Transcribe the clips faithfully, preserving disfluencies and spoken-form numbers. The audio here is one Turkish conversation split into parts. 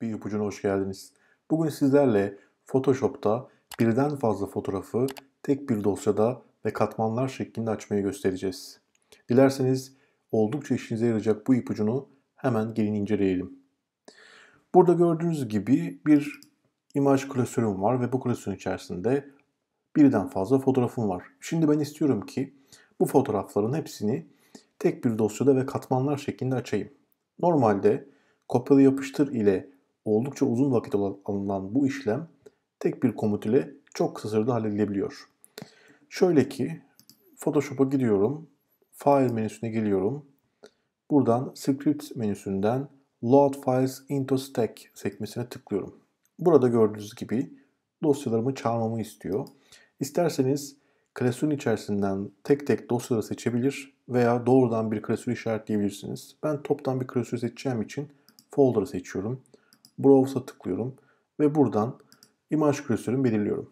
Bir ipucuna hoş geldiniz. Bugün sizlerle Photoshop'ta birden fazla fotoğrafı tek bir dosyada ve katmanlar şeklinde açmayı göstereceğiz. Dilerseniz oldukça işinize yarayacak bu ipucunu hemen gelin inceleyelim. Burada gördüğünüz gibi bir imaj klasörüm var ve bu klasörün içerisinde birden fazla fotoğrafım var. Şimdi ben istiyorum ki bu fotoğrafların hepsini tek bir dosyada ve katmanlar şeklinde açayım. Normalde kopyala yapıştır ile oldukça uzun vakit alınan bu işlem tek bir komut ile çok kısa sürede halledilebiliyor. Şöyle ki Photoshop'a gidiyorum. File menüsüne geliyorum. Buradan Script menüsünden Load Files into Stack sekmesine tıklıyorum. Burada gördüğünüz gibi dosyalarımı çağırmamı istiyor. İsterseniz klasörün içerisinden tek tek dosyaları seçebilir veya doğrudan bir klasörü işaretleyebilirsiniz. Ben toptan bir klasörü seçeceğim için folder'ı seçiyorum. Browse'a tıklıyorum ve buradan imaj klasörünü belirliyorum.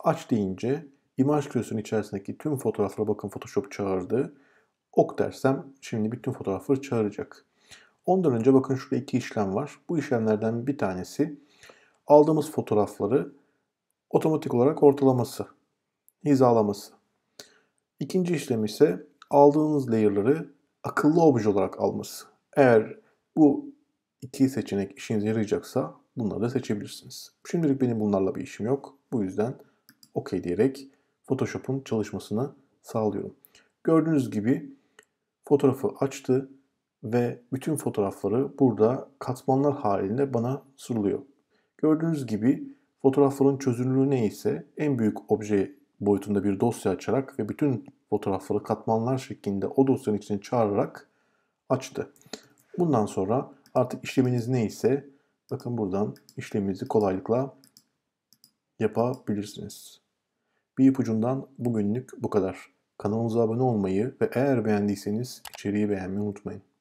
Aç deyince imaj klasörünün içerisindeki tüm fotoğraflara bakın Photoshop çağırdı. Ok dersem şimdi bütün fotoğrafları çağıracak. Ondan önce bakın şurada iki işlem var. Bu işlemlerden bir tanesi aldığımız fotoğrafları otomatik olarak ortalaması, hizalaması. İkinci işlem ise aldığınız layer'ları akıllı obje olarak alması. Eğer bu İki seçenek işinize yarayacaksa bunları da seçebilirsiniz. Şimdilik benim bunlarla bir işim yok. Bu yüzden OK diyerek Photoshop'un çalışmasını sağlıyorum. Gördüğünüz gibi fotoğrafı açtı ve bütün fotoğrafları burada katmanlar halinde bana sunuluyor. Gördüğünüz gibi fotoğrafların çözünürlüğü neyse en büyük obje boyutunda bir dosya açarak ve bütün fotoğrafları katmanlar şeklinde o dosyanın içine çağırarak açtı. Bundan sonra artık işleminiz neyse bakın buradan işleminizi kolaylıkla yapabilirsiniz. Bir ipucundan bugünlük bu kadar. Kanalımıza abone olmayı ve eğer beğendiyseniz içeriği beğenmeyi unutmayın.